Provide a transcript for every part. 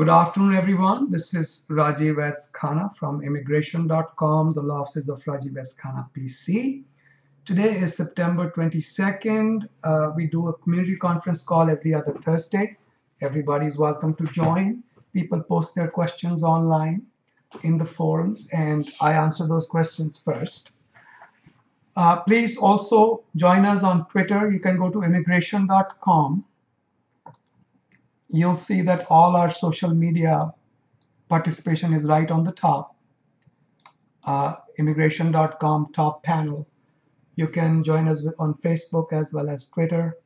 Good afternoon, everyone. This is Rajiv S. Khanna from immigration.com, the law offices of Rajiv S. Khanna, PC. Today is September 22nd. We do a community conference call every other Thursday. Everybody is welcome to join. People post their questions online in the forums, and I answer those questions first. Please also join us on Twitter. You can go to immigration.com. You'll see that all our social media participation is right on the top. Immigration.com top panel. You can join us on Facebook as well as Twitter.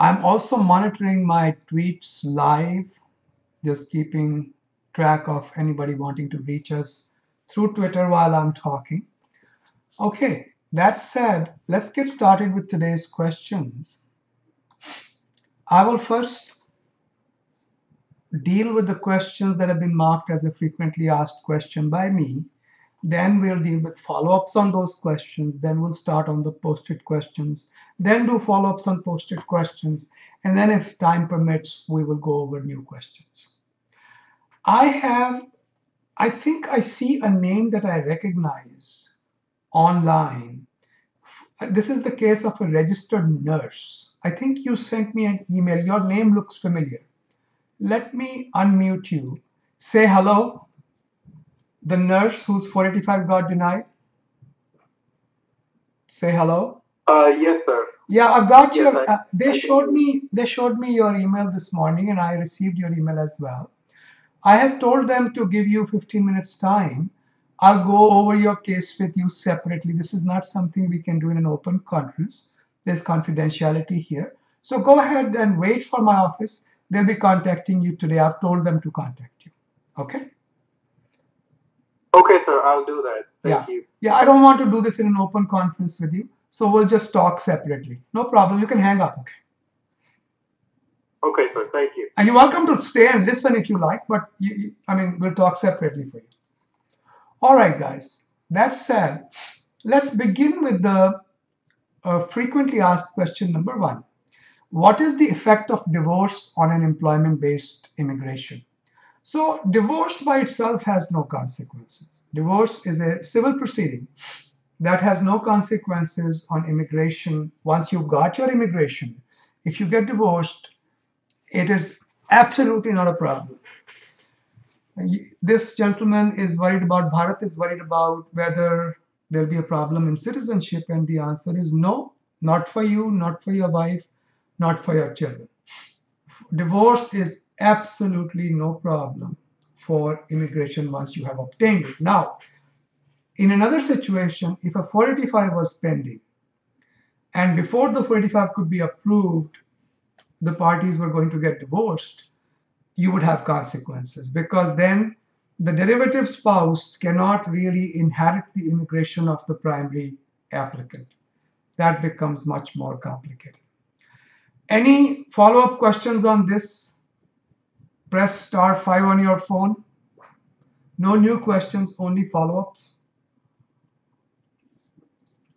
I'm also monitoring my tweets live, just keeping track of anybody wanting to reach us through Twitter while I'm talking. Okay, that said, let's get started with today's questions. I will first deal with the questions that have been marked as a frequently asked question by me. Then we'll deal with follow-ups on those questions. Then we'll start on the posted questions. Then do follow-ups on posted questions. And then if time permits, we will go over new questions. I think I see a name that I recognize online. This is the case of a registered nurse. I think you sent me an email. Your name looks familiar. Let me unmute you. Say hello. The nurse whose 485 got denied. Say hello. Yes, sir. Yeah, I've got your. They showed me your email this morning, and I received your email as well. I have told them to give you 15 minutes time. I'll go over your case with you separately. This is not something we can do in an open conference. There's confidentiality here. So go ahead and wait for my office. They'll be contacting you today. I've told them to contact you. Okay? Okay, sir. I'll do that. Thank you. Yeah, I don't want to do this in an open conference with you. So we'll just talk separately. No problem. You can hang up. Okay? Okay, sir. Thank you. And you're welcome to stay and listen if you like. But, we'll talk separately for you. All right, guys. That said, let's begin with the frequently asked question number one. What is the effect of divorce on an employment-based immigration? So divorce by itself has no consequences. Divorce is a civil proceeding that has no consequences on immigration. Once you've got your immigration, if you get divorced, it is absolutely not a problem. This gentleman is worried about, Bharat is worried about whether there'll be a problem in citizenship, and the answer is no, not for you, not for your wife, not for your children. Divorce is absolutely no problem for immigration once you have obtained it. Now, in another situation, if a 485 was pending, and before the 485 could be approved, the parties were going to get divorced, you would have consequences, because then the derivative spouse cannot really inherit the immigration of the primary applicant. That becomes much more complicated. Any follow-up questions on this? Press *5 on your phone. No new questions, only follow-ups.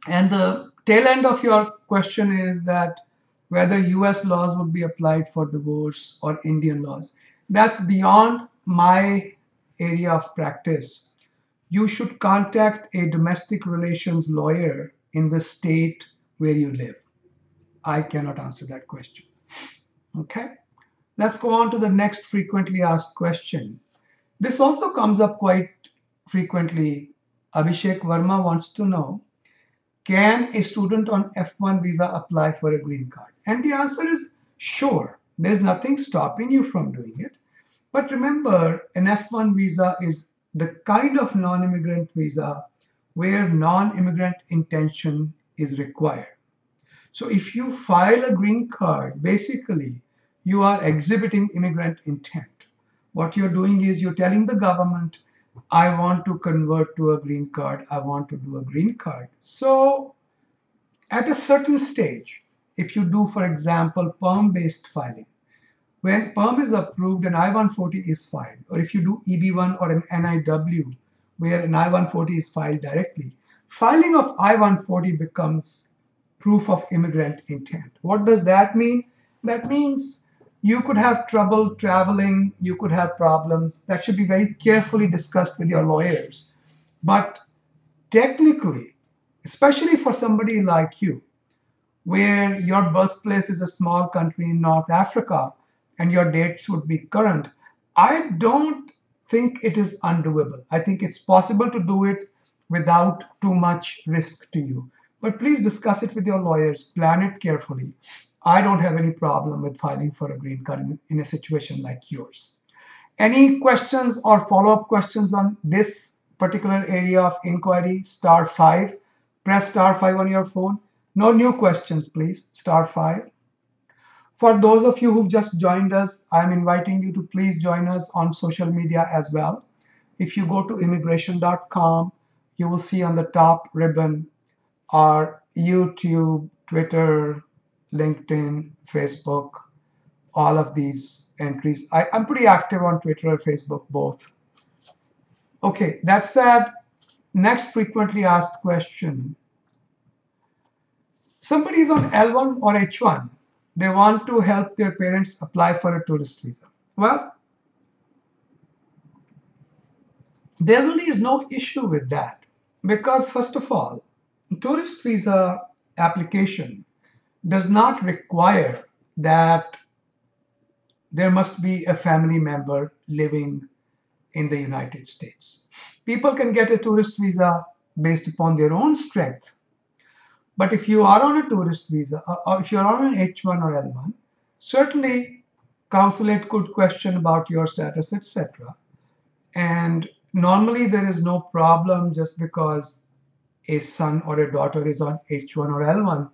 And the tail end of your question is that whether US laws would be applied for divorce or Indian laws. That's beyond my area of practice. You should contact a domestic relations lawyer in the state where you live. I cannot answer that question. Okay, let's go on to the next frequently asked question. This also comes up quite frequently. Abhishek Verma wants to know, can a student on F-1 visa apply for a green card? And the answer is sure. There's nothing stopping you from doing it. But remember, an F-1 visa is the kind of non-immigrant visa where non-immigrant intention is required. So if you file a green card, basically, you are exhibiting immigrant intent. What you're doing is you're telling the government, I want to convert to a green card. I want to do a green card. So at a certain stage, if you do, for example, PERM-based filing, when PERM is approved, an I-140 is filed. Or if you do EB1 or an NIW, where an I-140 is filed directly, filing of I-140 becomes proof of immigrant intent. What does that mean? That means you could have trouble traveling, you could have problems. That should be very carefully discussed with your lawyers. But technically, especially for somebody like you, where your birthplace is a small country in North Africa and your date should be current, I don't think it is undoable. I think it's possible to do it without too much risk to you. But please discuss it with your lawyers, plan it carefully. I don't have any problem with filing for a green card in a situation like yours. Any questions or follow-up questions on this particular area of inquiry? *5. Press *5 on your phone. No new questions, please. *5. For those of you who've just joined us, I'm inviting you to please join us on social media as well. If you go to immigration.com, you will see on the top ribbon our YouTube, Twitter, LinkedIn, Facebook, all of these entries. I'm pretty active on Twitter and Facebook both. Okay, that said, next frequently asked question. Somebody is on L1 or H1. They want to help their parents apply for a tourist visa. Well, there really is no issue with that because, first of all, tourist visa application does not require that there must be a family member living in the United States. People can get a tourist visa based upon their own strength. But if you are on a tourist visa, or if you are on an H1 or L1, certainly consulate could question about your status, etc. And normally there is no problem just because a son or a daughter is on H1 or L1.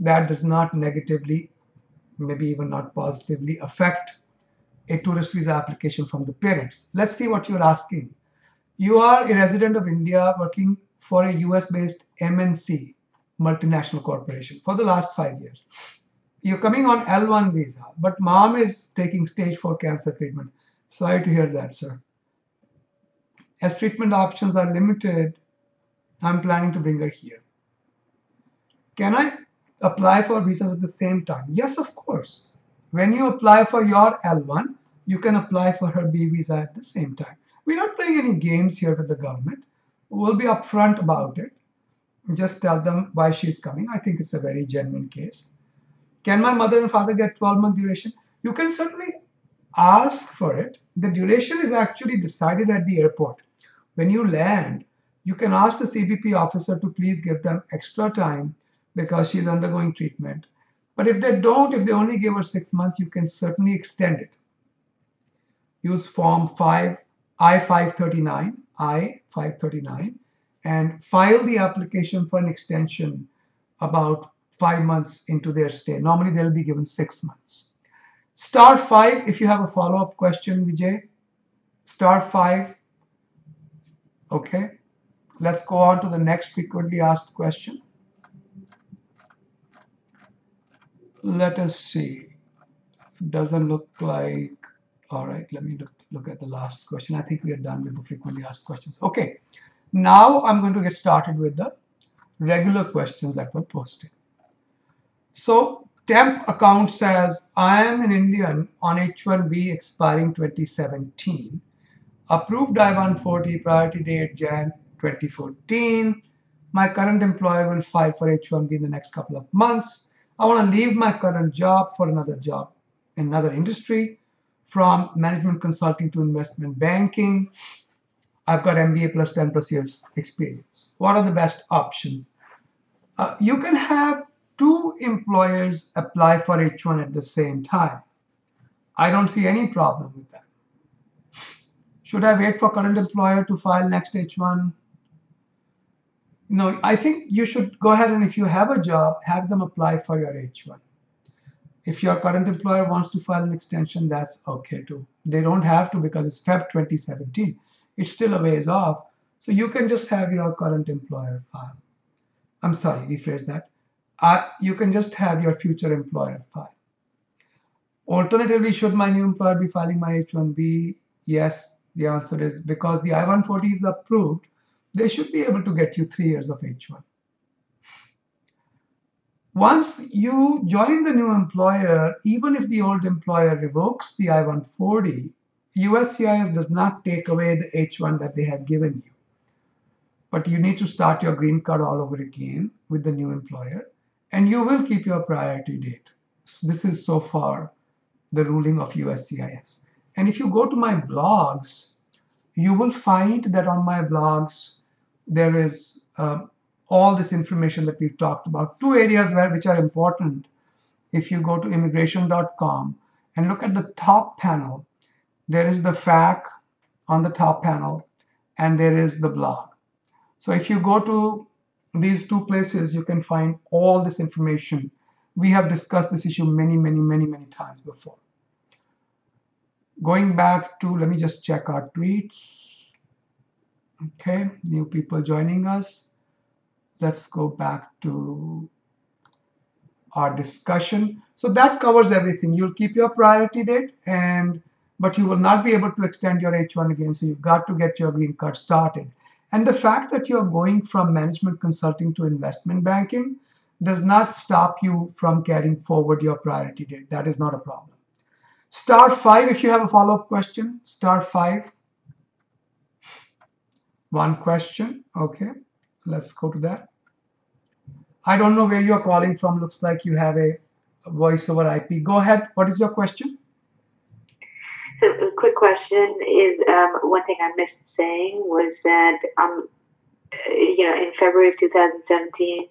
That does not negatively, maybe even not positively, affect a tourist visa application from the parents. Let's see what you're asking. You are a resident of India working for a US-based MNC, multinational corporation, for the last 5 years. You're coming on L1 visa, but mom is taking stage 4 cancer treatment. Sorry to hear that, sir. As treatment options are limited, I'm planning to bring her here. Can I apply for visas at the same time? Yes, of course. When you apply for your L1, you can apply for her B visa at the same time. We're not playing any games here with the government. We'll be upfront about it. Just tell them why she's coming. I think it's a very genuine case. Can my mother and father get 12-month duration? You can certainly ask for it. The duration is actually decided at the airport. When you land, you can ask the CBP officer to please give them extra time because she's undergoing treatment. But if they don't, if they only give her 6 months, you can certainly extend it. Use Form 5, I-539, I-539, and file the application for an extension about 5 months into their stay. Normally, they'll be given 6 months. *5 if you have a follow-up question, Vijay. *5. Okay. Let's go on to the next frequently asked question. Let us see. Doesn't look like. All right, let me look at the last question. I think we are done with the frequently asked questions. Okay, now I'm going to get started with the regular questions that were posted. So, temp account says, I am an Indian on H1B expiring 2017, approved I-140 priority date Jan 2014. My current employer will file for H1B in the next couple of months. I want to leave my current job for another job in another industry, from management consulting to investment banking. I've got MBA plus 10 plus years experience. What are the best options? You can have two employers apply for H1 at the same time. I don't see any problem with that. Should I wait for current employer to file next H1? No, I think you should go ahead and if you have a job, have them apply for your H1. If your current employer wants to file an extension, that's okay too. They don't have to because it's Feb 2017. It's still a ways off. So you can just have your current employer file. I'm sorry, rephrase that. You can just have your future employer file. Alternatively, should my new employer be filing my H1B? Yes, the answer is because the I-140 is approved. They should be able to get you 3 years of H1. Once you join the new employer, even if the old employer revokes the I-140, USCIS does not take away the H1 that they have given you. But you need to start your green card all over again with the new employer, and you will keep your priority date. This is so far the ruling of USCIS. And if you go to my blogs, you will find that on my blogs, there is all this information that we've talked about. Two areas which are important. If you go to immigration.com and look at the top panel, there is the FAQ on the top panel, and there is the blog. So if you go to these two places, you can find all this information. We have discussed this issue many times before. Going back to, let me just check our tweets. Okay, new people joining us. Let's go back to our discussion. So that covers everything. You'll keep your priority date, but you will not be able to extend your H1 again, so you've got to get your green card started. And the fact that you're going from management consulting to investment banking does not stop you from carrying forward your priority date. That is not a problem. *5 if you have a follow-up question. *5. One question. Okay. Let's go to that. I don't know where you're calling from. Looks like you have a voice over IP. Go ahead. What is your question? So a quick question is, one thing I missed saying was that, you know, in February of 2017,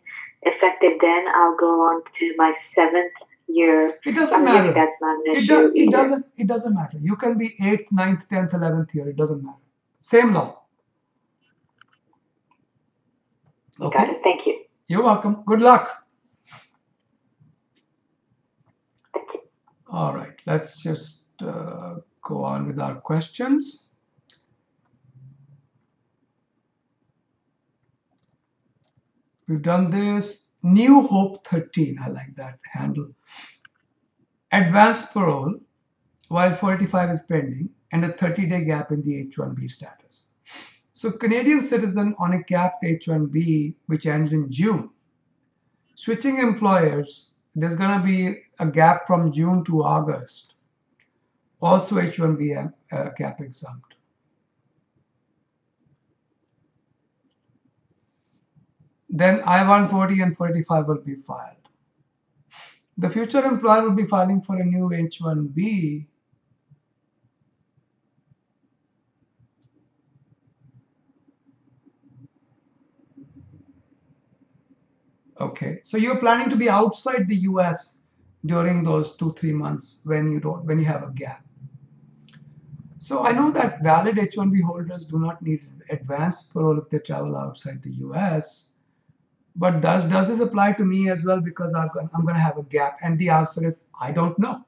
effective then, I'll go on to my 7th year. It doesn't matter. That's not an issue. It doesn't matter. You can be 8th, 9th, 10th, 11th year. It doesn't matter. Same law. Okay. Got it. Thank you. You're welcome. Good luck. Thank you. All right. Let's just go on with our questions. We've done this. New Hope 13. I like that handle. Advanced parole while I-485 is pending and a 30-day gap in the H1B status. So Canadian citizen on a capped H1B, which ends in June. Switching employers, there's going to be a gap from June to August. Also H1B cap exempt. Then I-140 and 45 will be filed. The future employer will be filing for a new H1B. Okay, so you're planning to be outside the US during those 2-3 months when you have a gap. So I know that valid H1B holders do not need advanced parole if they travel outside the US. But does this apply to me as well, because I'm going to have a gap? And the answer is, I don't know.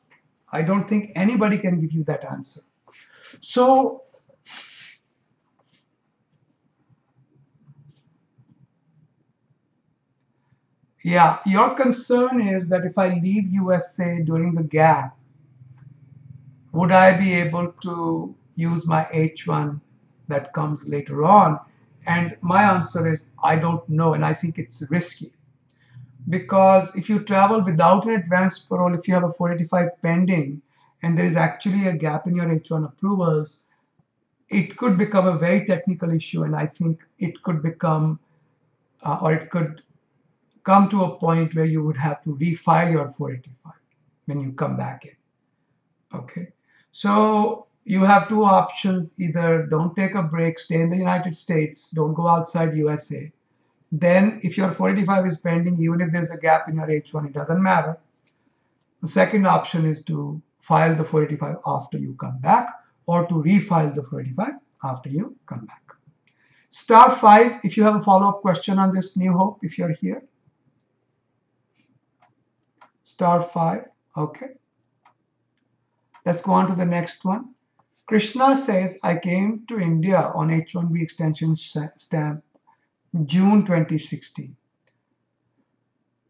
I don't think anybody can give you that answer. So yeah, your concern is that if I leave USA during the gap, would I be able to use my H1 that comes later on? And my answer is, I don't know, and I think it's risky. Because if you travel without an advanced parole, if you have a 485 pending, and there is actually a gap in your H1 approvals, it could become a very technical issue, and I think it could become, or it could come to a point where you would have to refile your 485 when you come back in. Okay, so you have two options. Either don't take a break, stay in the United States, don't go outside USA. Then if your 485 is pending, even if there's a gap in your H1, it doesn't matter. The second option is to file the 485 after you come back, or to refile the 485 after you come back. *5 if you have a follow-up question on this, New Hope, if you're here. *5, okay. Let's go on to the next one. Krishna says, I came to India on H1B extension stamp June 2016.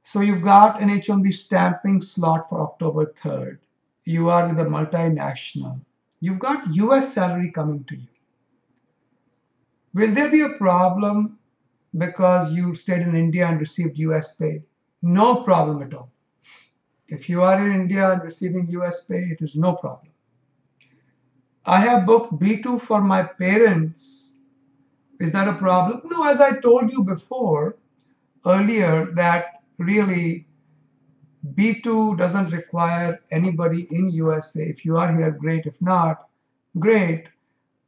So you've got an H1B stamping slot for October 3rd. You are with a multinational. You've got US salary coming to you. Will there be a problem because you stayed in India and received US pay? No problem at all. If you are in India and receiving US pay, it is no problem. I have booked B2 for my parents. Is that a problem? No, as I told you before, earlier, that really B2 doesn't require anybody in USA. If you are here, great. If not, great.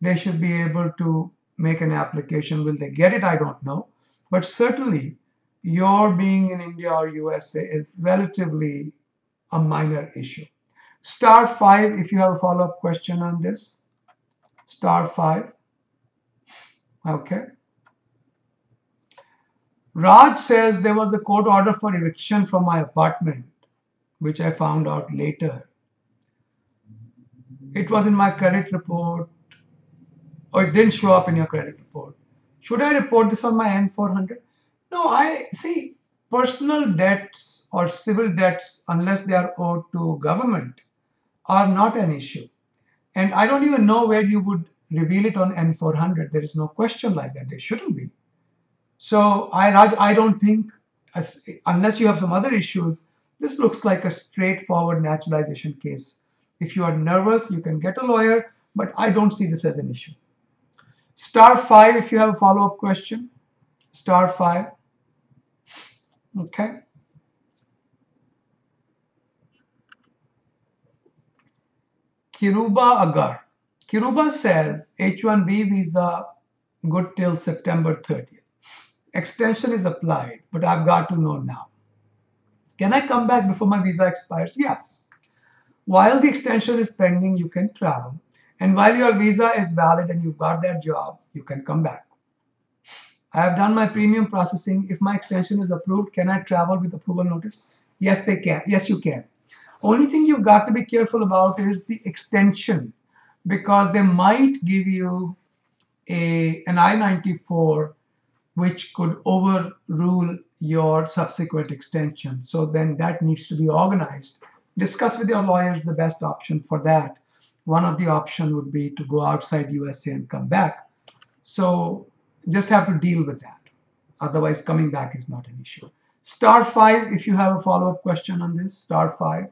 They should be able to make an application. Will they get it? I don't know. But certainly, your being in India or USA is relatively a minor issue. *5 if you have a follow-up question on this. *5. Okay. Raj says there was a court order for eviction from my apartment, which I found out later. It was in my credit report, or it didn't show up in your credit report. Should I report this on my N-400? No, I see personal debts or civil debts, unless they are owed to government, are not an issue. And I don't even know where you would reveal it on N-400. There is no question like that. There shouldn't be. So I don't think, unless you have some other issues, this looks like a straightforward naturalization case. If you are nervous, you can get a lawyer, but I don't see this as an issue. *5 if you have a follow-up question. *5. Okay. Kiruba Agar. Kiruba says H1B visa good till September 30th. Extension is applied, but I've got to know now. Can I come back before my visa expires? Yes. While the extension is pending, you can travel. And while your visa is valid and you've got that job, you can come back. I have done my premium processing. If my extension is approved, can I travel with approval notice? Yes, they can. Yes, you can. Only thing you've got to be careful about is the extension, because they might give you an I-94 which could overrule your subsequent extension. So then that needs to be organized. Discuss with your lawyers the best option for that. One of the options would be to go outside USA and come back. So just have to deal with that. Otherwise, coming back is not an issue. *5 if you have a follow-up question on this. *5.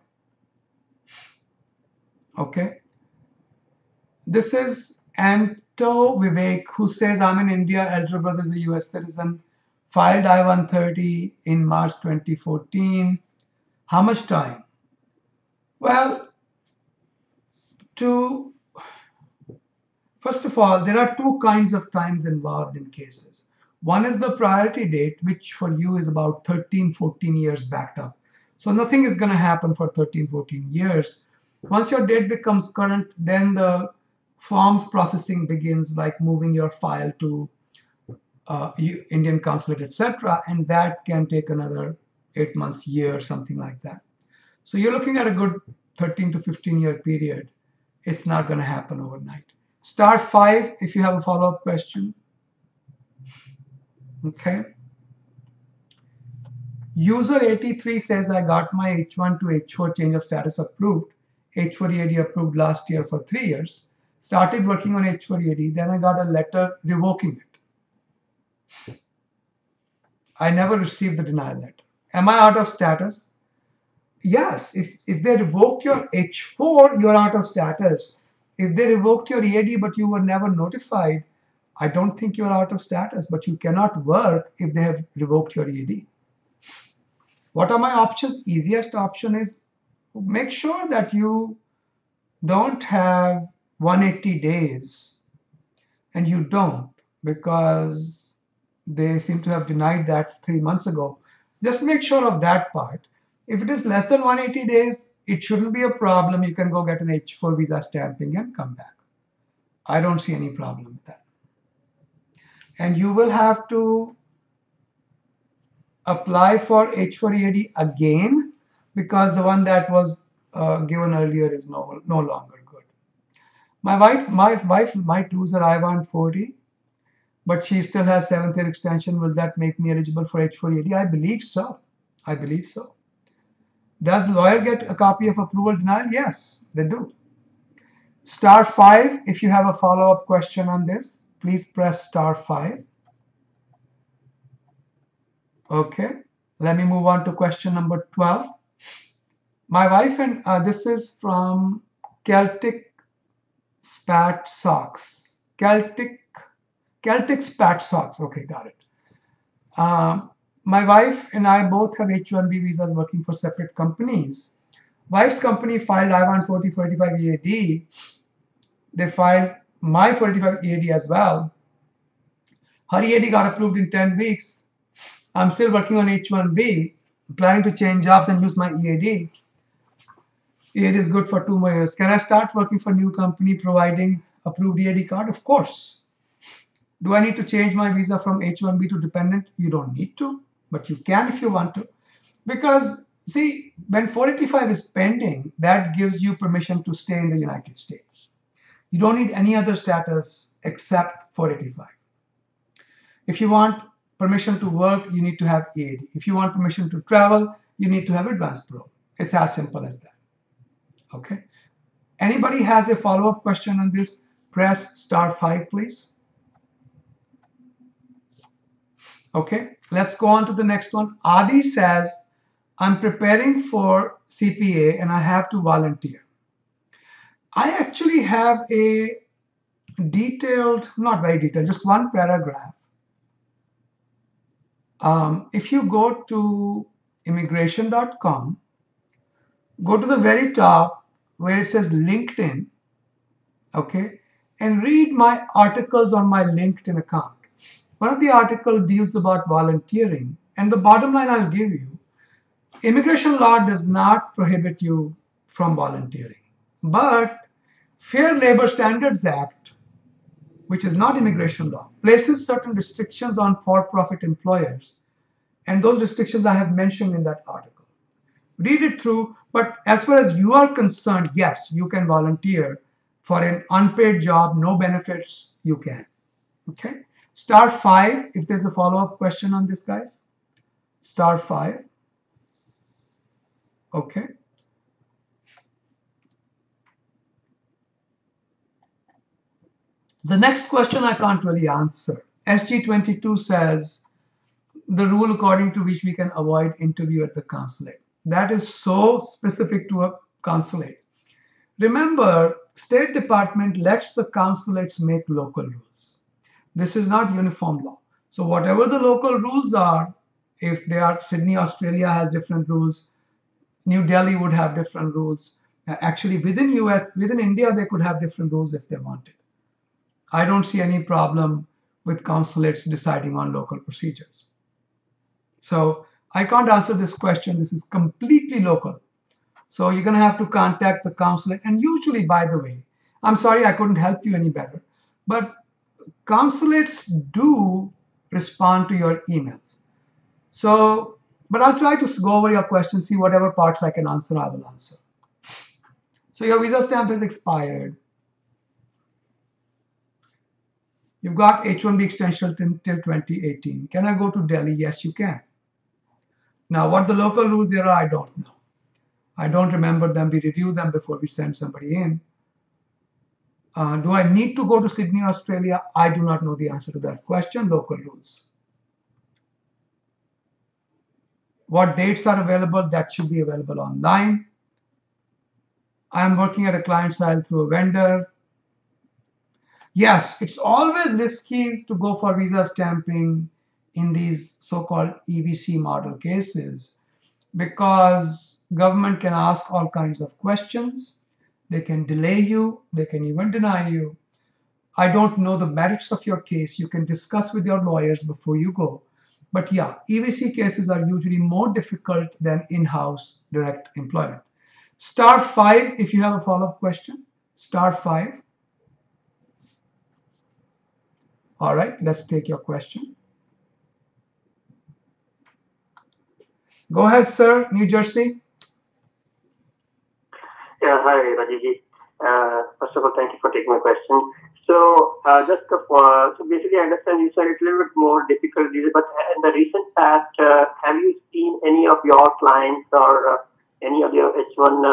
Okay. This is Anto Vivek, who says, I'm in India, elder brother is a US citizen, filed I-130 in March 2014. How much time? Well, first of all, there are two kinds of times involved in cases. One is the priority date, which for you is about 13, 14 years backed up. So nothing is going to happen for 13, 14 years. Once your date becomes current, then the forms processing begins, like moving your file to Indian consulate, etc. And that can take another 8 months, year, something like that. So you're looking at a good 13 to 15 year period. It's not going to happen overnight. *5 if you have a follow-up question. Okay. User 83 says, I got my H1 to H4 change of status approved. H4EAD approved last year for 3 years. Started working on H4EAD, then I got a letter revoking it. I never received the denial letter. Am I out of status? Yes, if they revoked your H4, you're out of status. If they revoked your EAD but you were never notified, I don't think you're out of status, but you cannot work if they have revoked your EAD. What are my options? Easiest option is make sure that you don't have 180 days, and you don't, because they seem to have denied that 3 months ago. Just make sure of that part. If it is less than 180 days, it shouldn't be a problem. You can go get an H4 visa stamping and come back. I don't see any problem with that. And you will have to apply for H4EAD again, because the one that was given earlier is no longer good. My wife might lose her I-140, but she still has 7th year extension. Will that make me eligible for H4EAD? I believe so. I believe so. Does lawyer get a copy of approval denial? Yes, they do. *5 if you have a follow-up question on this. Please press *5. Okay. Let me move on to question number 12. My wife and this is from Celtic Spat Socks. Celtic Spat Socks. Okay, got it. My wife and I both have H1B visas working for separate companies. Wife's company filed I-140, 45 EAD. They filed my 45 EAD as well. Her EAD got approved in 10 weeks. I'm still working on H1B. I'm planning to change jobs and use my EAD. EAD is good for 2 more years. Can I start working for a new company providing approved EAD card? Of course. Do I need to change my visa from H1B to dependent? You don't need to, but you can if you want to. Because, see, when 485 is pending, that gives you permission to stay in the United States. You don't need any other status except 485. If you want permission to work, you need to have EAD. If you want permission to travel, you need to have advanced parole. It's as simple as that. Okay. Anybody has a follow-up question on this? Press *5, please. Okay. Let's go on to the next one. Adi says, I'm preparing for CPA and I have to volunteer. I actually have a detailed, not very detailed, just one paragraph. If you go to immigration.com, go to the very top where it says LinkedIn, okay, and read my articles on my LinkedIn account. One of the articles deals about volunteering, and the bottom line I'll give you, immigration law does not prohibit you from volunteering, but Fair Labor Standards Act, which is not immigration law, places certain restrictions on for-profit employers, and those restrictions I have mentioned in that article. Read it through, but as far as you are concerned, yes, you can volunteer for an unpaid job, no benefits, you can. Okay? *5 if there's a follow-up question on this, guys. *5. Okay. The next question I can't really answer. SG22 says, the rule according to which we can avoid interview at the consulate. That is so specific to a consulate. Remember, State Department lets the consulates make local rules. This is not uniform law. So whatever the local rules are, if they are, Sydney, Australia has different rules, New Delhi would have different rules. Actually, within US, within India, they could have different rules if they wanted. I don't see any problem with consulates deciding on local procedures. So I can't answer this question. This is completely local. So you're going to have to contact the consulate. And usually, by the way, I'm sorry I couldn't help you any better, but consulates do respond to your emails. So, but I'll try to go over your question, see whatever parts I can answer, I will answer. So your visa stamp has expired. You've got H1B extension till 2018. Can I go to Delhi? Yes, you can. Now, what the local rules there are, I don't know. I don't remember them. We review them before we send somebody in. Do I need to go to Sydney, Australia? I do not know the answer to that question. Local rules. What dates are available? That should be available online. I am working at a client side through a vendor. Yes, it's always risky to go for visa stamping in these so-called EVC model cases, because government can ask all kinds of questions. They can delay you. They can even deny you. I don't know the merits of your case. You can discuss with your lawyers before you go. But yeah, EVC cases are usually more difficult than in-house direct employment. *5 if you have a follow-up question. *5. All right, let's take your question. Go ahead, sir. New Jersey. Yeah, hi, Rajiv. First of all, thank you for taking my question. So, so basically, I understand you said it's a little bit more difficult, but in the recent past, have you seen any of your clients or any of your H1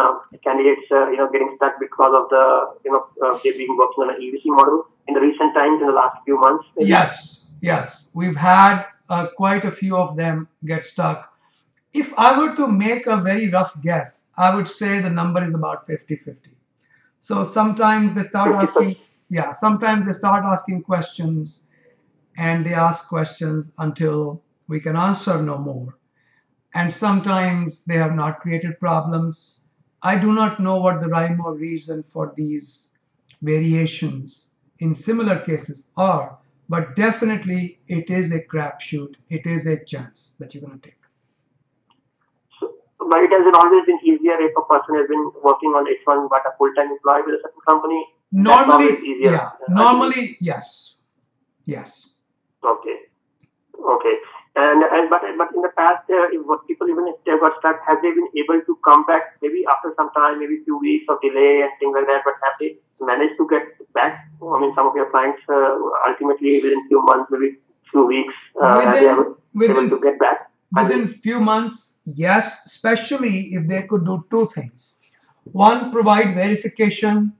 candidates, getting stuck because of the, they've been working on an EVC model in the recent times, in the last few months? Maybe? Yes, yes, we've had quite a few of them get stuck. If I were to make a very rough guess, I would say the number is about 50-50. So sometimes they start asking, questions, and they ask questions until we can answer no more. And sometimes they have not created problems. I do not know what the rhyme or reason for these variations in similar cases are, but definitely it is a crapshoot. It is a chance that you're going to take. But it hasn't always been easier if a person has been working on H1 but a full-time employee with a certain company. Normally, easier. Yeah. Normally, yes. Yes. Okay. Okay. But in the past, if people, even if they got stuck, have they been able to come back maybe after some time, maybe a few weeks of delay and things like that, but have they managed to get back? I mean, some of your clients ultimately within a few months, maybe a few weeks, were they able to get back? Within a few months, yes, especially if they could do two things. One, provide verification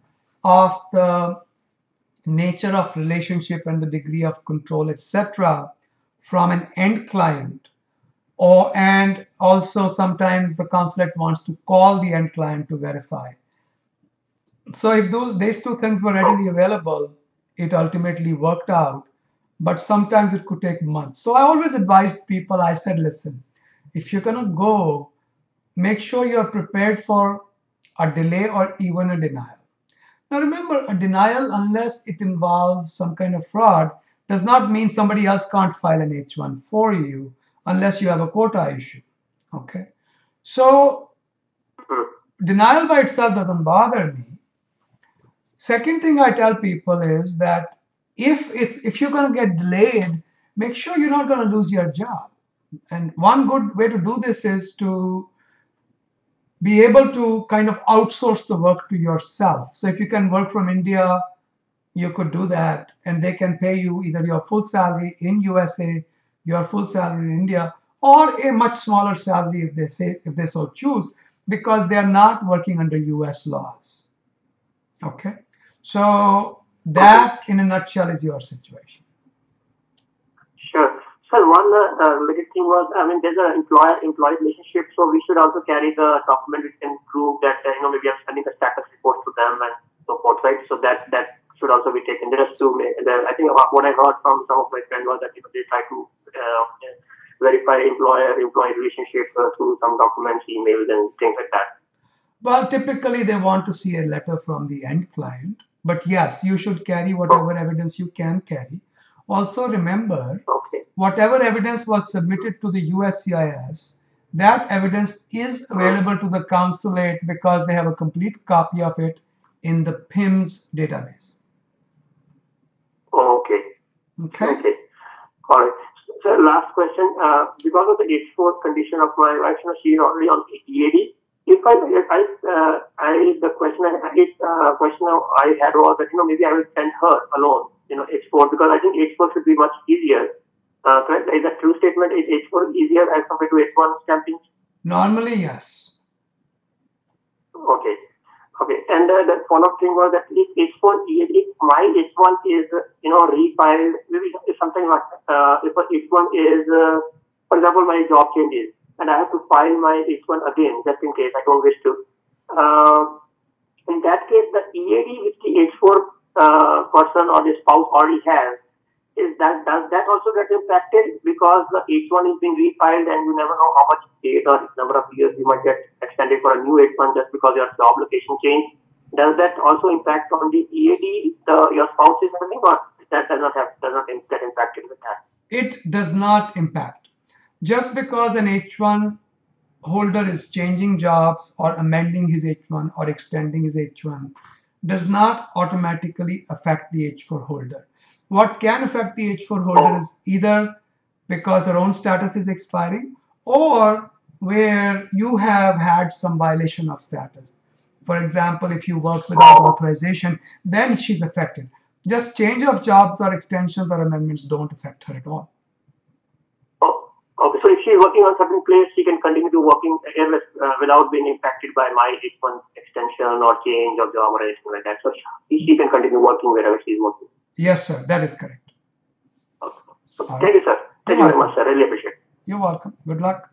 of the nature of relationship and the degree of control, etc., from an end client, and also sometimes the consulate wants to call the end client to verify. So if these two things were readily available, it ultimately worked out. But sometimes it could take months. So I always advised people, I said, listen, if you're going to go, make sure you're prepared for a delay or even a denial. Now remember, a denial, unless it involves some kind of fraud, does not mean somebody else can't file an H1 for you unless you have a quota issue. Okay? So denial by itself doesn't bother me. Second thing I tell people is that if you're going to get delayed, make sure you're not going to lose your job. And one good way to do this is to be able to kind of outsource the work to yourself. So if you can work from India, you could do that, and they can pay you either your full salary in USA, your full salary in India, or a much smaller salary if they so choose, because they are not working under US laws. Okay, so that, in a nutshell, is your situation. Sure. Sir, one related thing was, I mean, there's an employer-employee relationship, so we should also carry the document which can prove that, you know, maybe I'm sending the status report to them and so forth, right? So that should also be taken. There are two, I think what I heard from some of my friends was that they try to verify employer-employee relationship through some documents, emails, and things like that. Well, typically they want to see a letter from the end client. But yes, you should carry whatever evidence you can carry. Also remember, whatever evidence was submitted to the USCIS, that evidence is available to the consulate because they have a complete copy of it in the PIMS database. Okay. All right. So last question, because of the H4 condition of my wife, she's already on EAD. The question I had was that, you know, maybe I will send her alone, you know, H4, because I think H4 should be much easier, correct? Is that true statement? Is H4 easier as compared to H1 stamping? Normally, yes. Okay. And the follow-up thing was that if H4EAD, my H1 is, you know, refiled, maybe something like if H1 is, for example, my job changes, and I have to file my H1 again, just in case I don't wish to. In that case, the EAD which the H4 person or the spouse already has, does that also get impacted because the H1 is being refiled and you never know how much date or number of years you might get extended for a new H1 just because your job location changed? Does that also impact on the EAD, your spouse is something, or that does not get impacted with that? It does not impact. Just because an H1 holder is changing jobs or amending his H1 or extending his H1 does not automatically affect the H4 holder. What can affect the H4 holder is either because her own status is expiring or where you have had some violation of status. For example, if you work without authorization, then she's affected. Just change of jobs or extensions or amendments don't affect her at all. Okay, so if she's working on a certain place, she can continue to working without being impacted by my H1 extension or change of job or anything like that. So she can continue working wherever she's working. Yes, sir. That is correct. Okay. Thank you, sir. Thank you very much, sir. I really appreciate it. You're welcome. Good luck.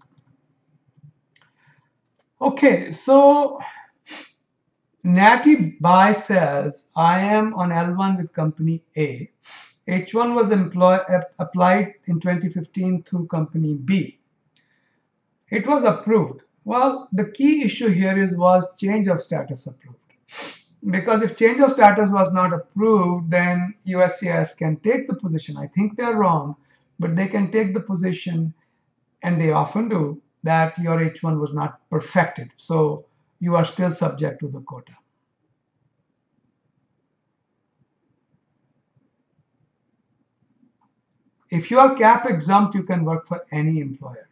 Okay, so Natty Bai says, I am on L1 with company A. H1 was applied in 2015 through company B. It was approved. Well, the key issue here was change of status approved. Because if change of status was not approved, then USCIS can take the position. I think they're wrong, but they can take the position, and they often do, that your H1 was not perfected. So you are still subject to the quota. If you are cap exempt, you can work for any employer.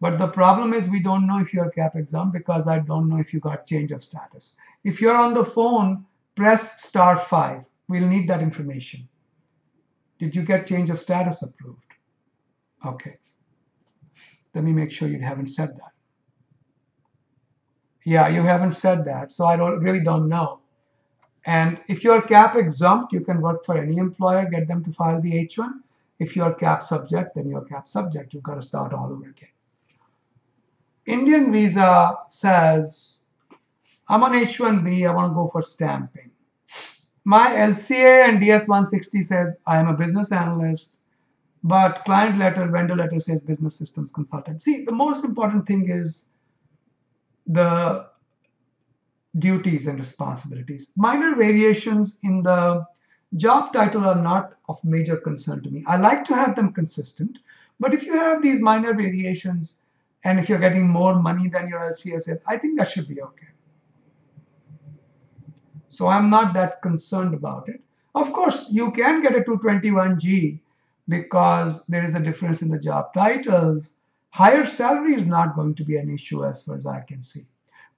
But the problem is we don't know if you are cap exempt because I don't know if you got change of status. If you're on the phone, press *5. We'll need that information. Did you get change of status approved? Okay. Let me make sure you haven't said that. Yeah, you haven't said that, so I really don't know. And if you're cap exempt, you can work for any employer, get them to file the H1. If you're cap subject, then you're cap subject. You've got to start all over again. Indian visa says, I'm on H1B, I want to go for stamping. My LCA and DS-160 says I am a business analyst, but client letter, vendor letter says business systems consultant. See, the most important thing is the duties and responsibilities. Minor variations in the job title are not of major concern to me. I like to have them consistent, but if you have these minor variations, and if you're getting more money than your LCA says, I think that should be okay. So I'm not that concerned about it. Of course, you can get a 221G because there is a difference in the job titles. Higher salary is not going to be an issue as far as I can see.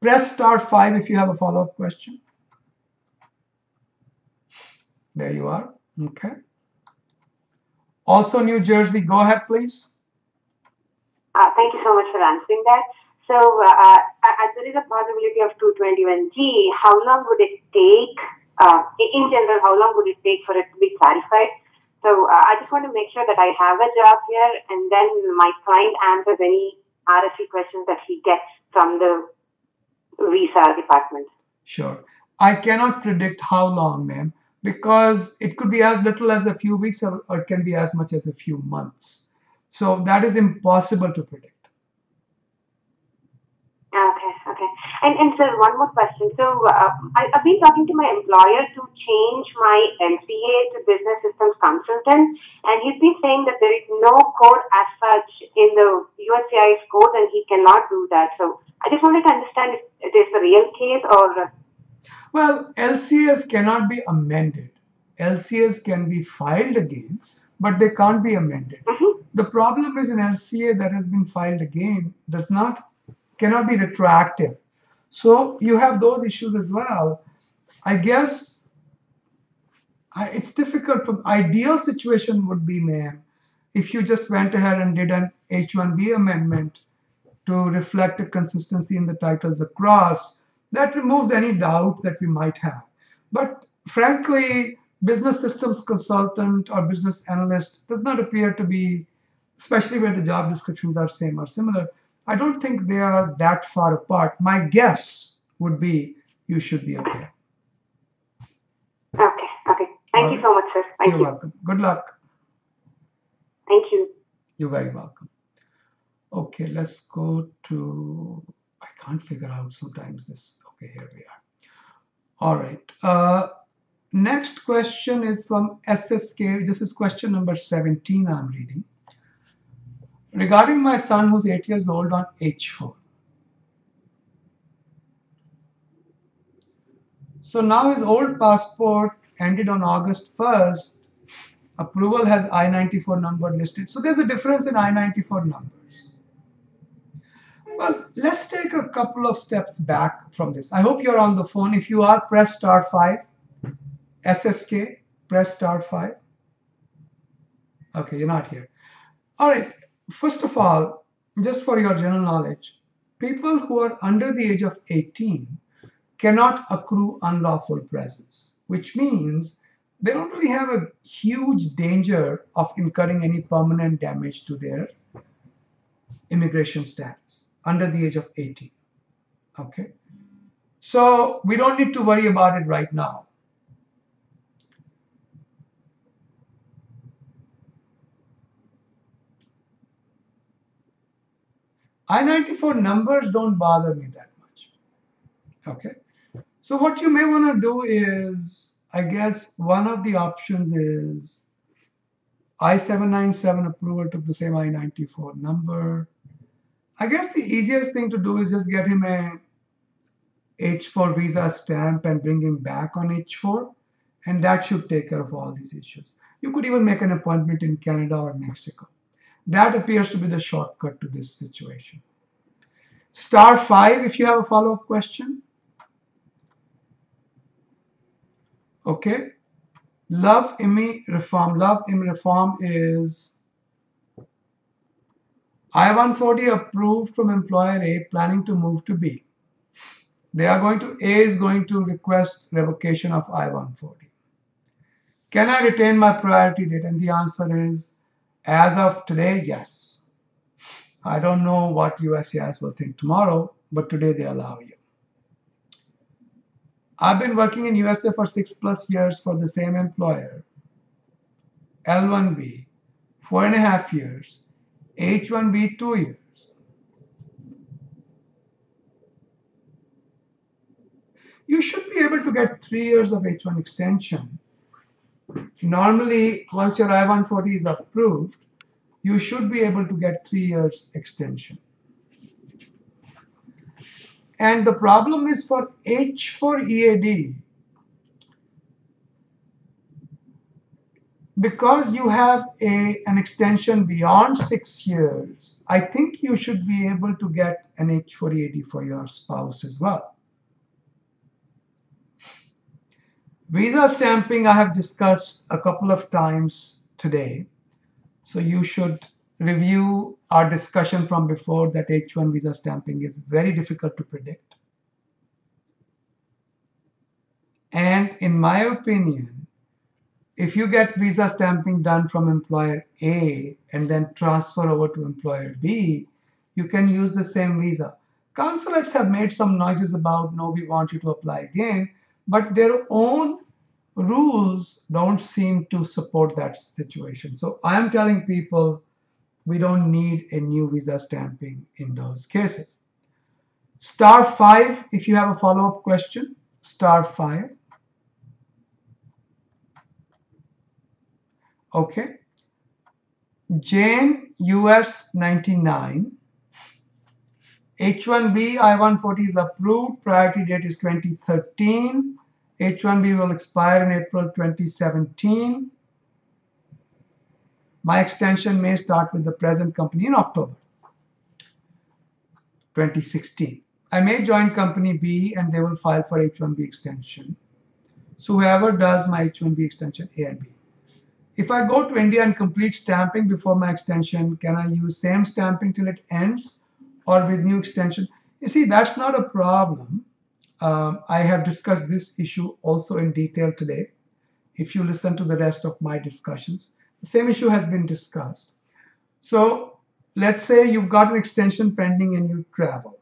Press *5 if you have a follow-up question. There you are. Okay. Also, New Jersey, go ahead, please. Thank you so much for answering that. So, as there is a possibility of 221G, how long would it take, in general, how long would it take for it to be clarified? So, I just want to make sure that I have a job here, and then my client answers any RFE questions that he gets from the visa department. Sure. I cannot predict how long, ma'am, because it could be as little as a few weeks or it can be as much as a few months. So that is impossible to predict. Okay, okay. And sir, one more question. So I've been talking to my employer to change my LCA to business systems consultant, and he's been saying that there is no code as such in the USCIS code, and he cannot do that. So I just wanted to understand if it is a real case or... Well, LCAs cannot be amended. LCAs can be filed again, but they can't be amended. Mm-hmm. The problem is an LCA that has been filed again cannot be retroactive. So you have those issues as well. I guess it's difficult. From ideal situation would be, ma'am, if you just went ahead and did an H1B amendment to reflect a consistency in the titles across, that removes any doubt that we might have. But frankly, business systems consultant or business analyst does not appear to be, especially where the job descriptions are same or similar, I don't think they are that far apart. My guess would be you should be okay. Okay, okay. Thank you so much, sir. Thank you. You're welcome. Good luck. Thank you. You're very welcome. Okay, let's go to, I can't figure out sometimes this. Okay, here we are. All right. Next question is from ssk. This is question number 17 I'm reading. Regarding my son who's 8 years old on H4. So now his old passport ended on August 1st. Approval has I-94 number listed. So there's a difference in I-94 numbers. Well, let's take a couple of steps back from this. I hope you're on the phone. If you are, press *5. SSK, press *5. Okay, you're not here. All right. First of all, just for your general knowledge, people who are under the age of 18 cannot accrue unlawful presence, which means they don't really have a huge danger of incurring any permanent damage to their immigration status under the age of 18. Okay, so we don't need to worry about it right now. I-94 numbers don't bother me that much. Okay, so what you may want to do is, I guess one of the options is I-797 approval took the same I-94 number. I guess the easiest thing to do is just get him a H4 visa stamp and bring him back on H4, and that should take care of all these issues. You could even make an appointment in Canada or Mexico. That appears to be the shortcut to this situation. Star 5 if you have a follow-up question. Okay. Love IMMI reform. Love IMMI reform is I-140 approved from employer A planning to move to B. They are going to, A is going to request revocation of I-140. Can I retain my priority date? And the answer is, as of today, yes. I don't know what USCIS will think tomorrow, but today they allow you. I've been working in USA for 6+ years for the same employer. L1B, 4.5 years. H1B, 2 years. You should be able to get 3 years of H1 extension. Normally, once your I-140 is approved, you should be able to get 3 years extension. And the problem is for H4EAD, because you have an extension beyond 6 years, I think you should be able to get an H4EAD for your spouse as well. Visa stamping I have discussed a couple of times today, so you should review our discussion from before that H1 visa stamping is very difficult to predict. And in my opinion, if you get visa stamping done from employer A and then transfer over to employer B, you can use the same visa. Consulates have made some noises about, no, we want you to apply again, but their own rules don't seem to support that situation. So I'm telling people we don't need a new visa stamping in those cases. Star 5 if you have a follow-up question. Star 5. Okay. Jane, US 99. H1B I-140 is approved. Priority date is 2013. H1B will expire in April 2017. My extension may start with the present company in October 2016. I may join company B and they will file for H1B extension. So whoever does my H1B extension A and B. If I go to India and complete stamping before my extension, can I use same stamping till it ends or with new extension? You see, that's not a problem. I have discussed this issue also in detail today. If you listen to the rest of my discussions, the same issue has been discussed. So let's say you've got an extension pending and you travel.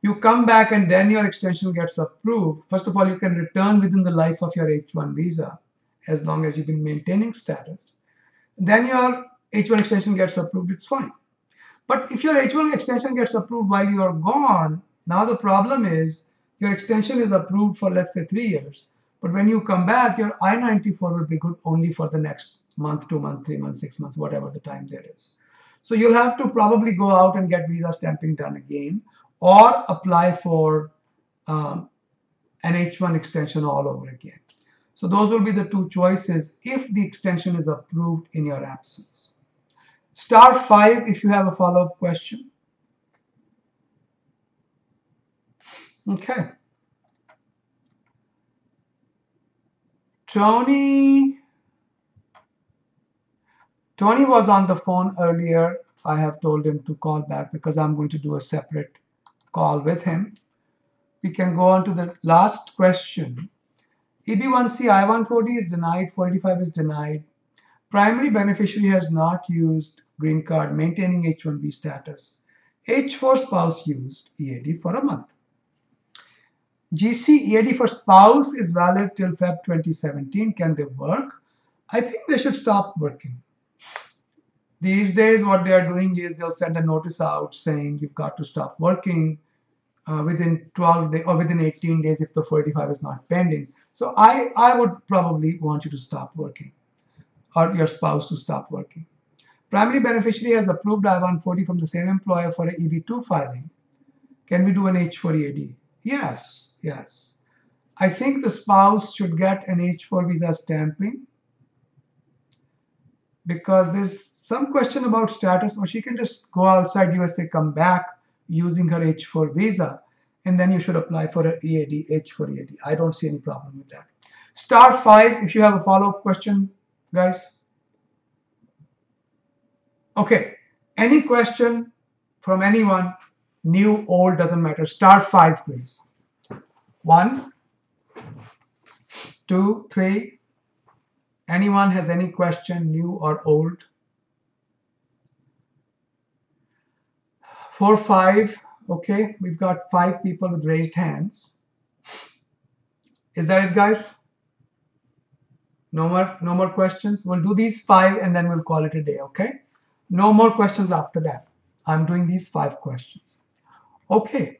You come back and then your extension gets approved. First of all, you can return within the life of your H1 visa as long as you've been maintaining status. Then your H1 extension gets approved, it's fine. But if your H1 extension gets approved while you are gone, now the problem is your extension is approved for, let's say, 3 years. But when you come back, your I-94 will be good only for the next month, 2 months, 3 months, 6 months, whatever the time there is. So you'll have to probably go out and get visa stamping done again or apply for an H1 extension all over again. So those will be the two choices if the extension is approved in your absence. Star 5 if you have a follow-up question. Okay. Tony was on the phone earlier. I have told him to call back because I'm going to do a separate call with him. We can go on to the last question. EB1C I-140 is denied, 485 is denied. Primary beneficiary has not used green card maintaining H1B status. H4 spouse used EAD for a month. GC EAD for spouse is valid till Feb 2017. Can they work? I think they should stop working. These days what they are doing is they'll send a notice out saying you've got to stop working within 12 days or within 18 days if the 485 is not pending. So I would probably want you to stop working or your spouse to stop working. Primary beneficiary has approved I-140 from the same employer for an EB2 filing. Can we do an H4EAD? Yes, yes. I think the spouse should get an H4 visa stamping because there's some question about status, or she can just go outside USA, come back using her H4 visa, and then you should apply for an EAD, H4EAD. I don't see any problem with that. Star 5 if you have a follow-up question, guys. Okay, any question from anyone, new, old, doesn't matter. Star 5, please. 1, 2, 3. Anyone has any question, new or old? 4, 5. Okay, we've got 5 people with raised hands. Is that it, guys? No more questions. We'll do these 5 and then we'll call it a day. Okay. No more questions after that. I'm doing these 5 questions. Okay,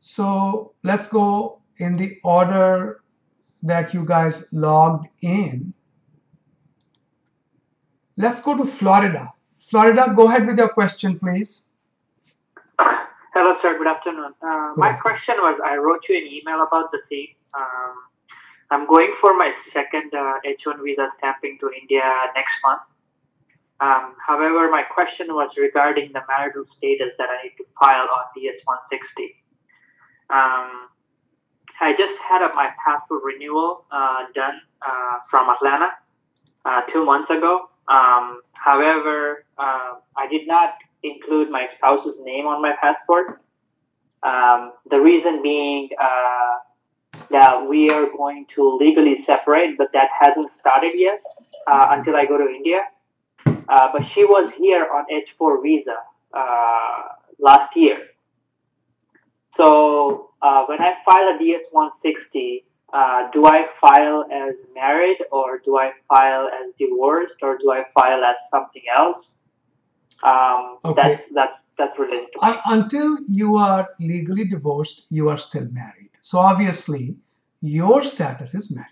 so let's go in the order that you guys logged in. Let's go to Florida. Florida, go ahead with your question, please. Hello, sir. Good afternoon. My question was, I wrote you an email about the same. I'm going for my second H1 visa stamping to India next month. However, my question was regarding the marital status that I need to file on DS-160. I just had my passport renewal done from Atlanta 2 months ago. However, I did not include my spouse's name on my passport. The reason being that we are going to legally separate, but that hasn't started yet until I go to India. But she was here on H4 visa last year. So when I file a DS-160, do I file as married, or do I file as divorced, or do I file as something else? Okay. That's related to me. Until you are legally divorced, you are still married. So obviously, your status is married.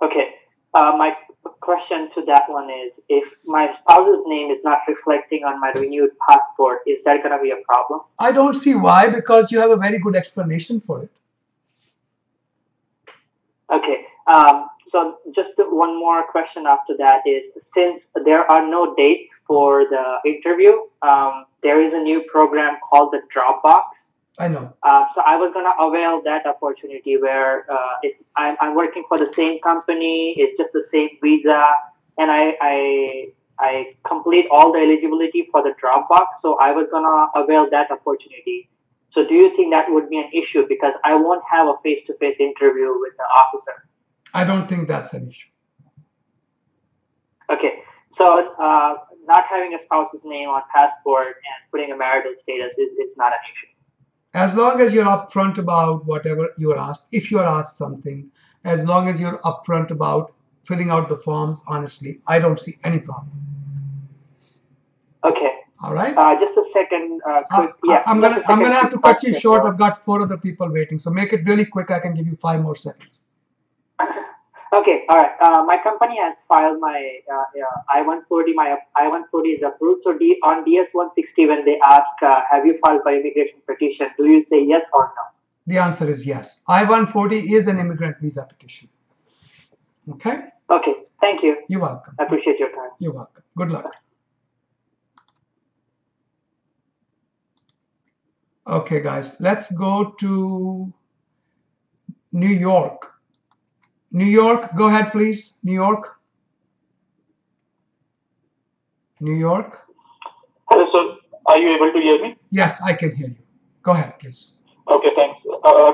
Okay. My question to that one is, if my spouse's name is not reflecting on my renewed passport, is that going to be a problem? I don't see why, because you have a very good explanation for it. Okay. So just one more question after that is, since there are no dates for the interview, there is a new program called the Dropbox. I know. So I was going to avail that opportunity where I'm working for the same company, it's just the same visa, and I complete all the eligibility for the Dropbox. So I was going to avail that opportunity. So do you think that would be an issue, because I won't have a face-to-face interview with the officer? I don't think that's an issue. Okay. So not having a spouse's name on passport and putting a marital status is not an issue. As long as you're upfront about whatever you are asked, if you are asked something, as long as you're upfront about filling out the forms, honestly, I don't see any problem. Okay. All right. Just a second. I'm gonna have to cut you short. I've got 4 other people waiting, so make it really quick. I can give you 5 more seconds. Okay. All right. My company has filed my I-140. My I-140 is approved. So on DS-160, when they ask, have you filed by immigration petition, do you say yes or no? The answer is yes. I-140 is an immigrant visa petition. Okay? Okay. Thank you. You're welcome. I appreciate your time. You're welcome. Good luck. Okay, guys. Let's go to New York. New York, go ahead, please. New York. New York. Hello, sir. Are you able to hear me? Yes, I can hear you. Go ahead, please. Okay, thanks.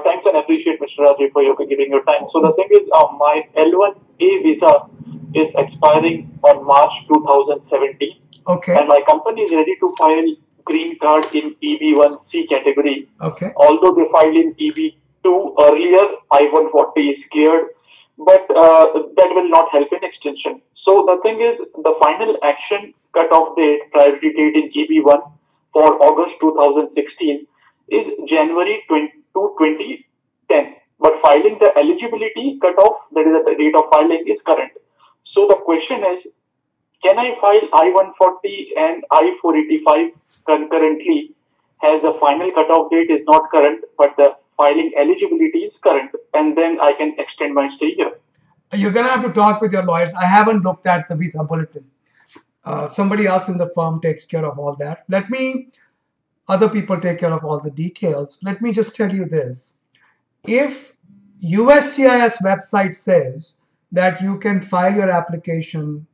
Thanks and appreciate, Mr. Rajiv, for giving your time. So the thing is, my L1A visa is expiring on March 2017. Okay. And my company is ready to file green card in EB1C category. Okay. Although they filed in EB2 earlier, I-140 is cleared, but that will not help in extension. So the thing is, the final action cutoff date, priority date in EB1 for August 2016 is January 2010. But filing the eligibility cutoff, that is at the date of filing, is current. So the question is, can I file I-140 and I-485 concurrently, as the final cutoff date is not current, but the filing eligibility is current, and then I can extend my stay here? You're going to have to talk with your lawyers. I haven't looked at the visa bulletin. Somebody else in the firm takes care of all that. Other people take care of all the details. Let me just tell you this. If USCIS website says that you can file your application